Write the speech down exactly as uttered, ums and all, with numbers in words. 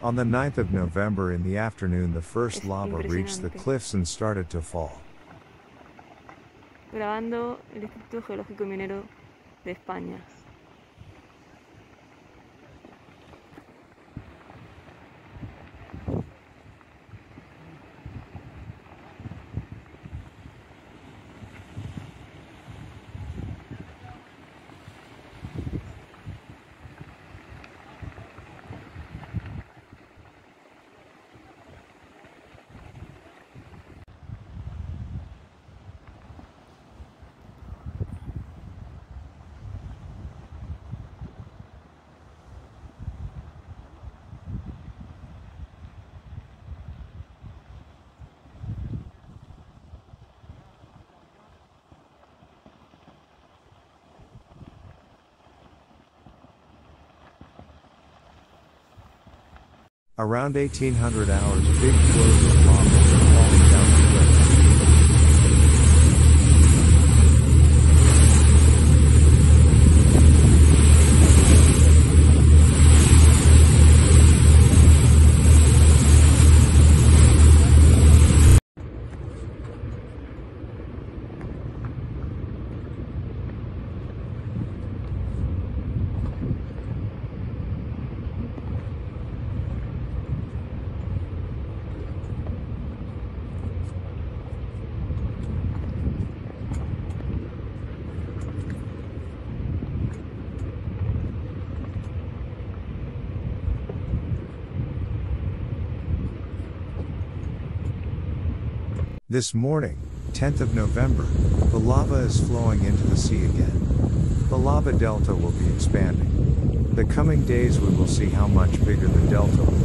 On the ninth of November in the afternoon, the first lava reached the cliffs and started to fall. Grabando el Instituto Geológico Minero de España. Around eighteen hundred hours, big flows of lava were falling down the This morning, tenth of November, the lava is flowing into the sea again. The lava delta will be expanding. The coming days we will see how much bigger the delta will be.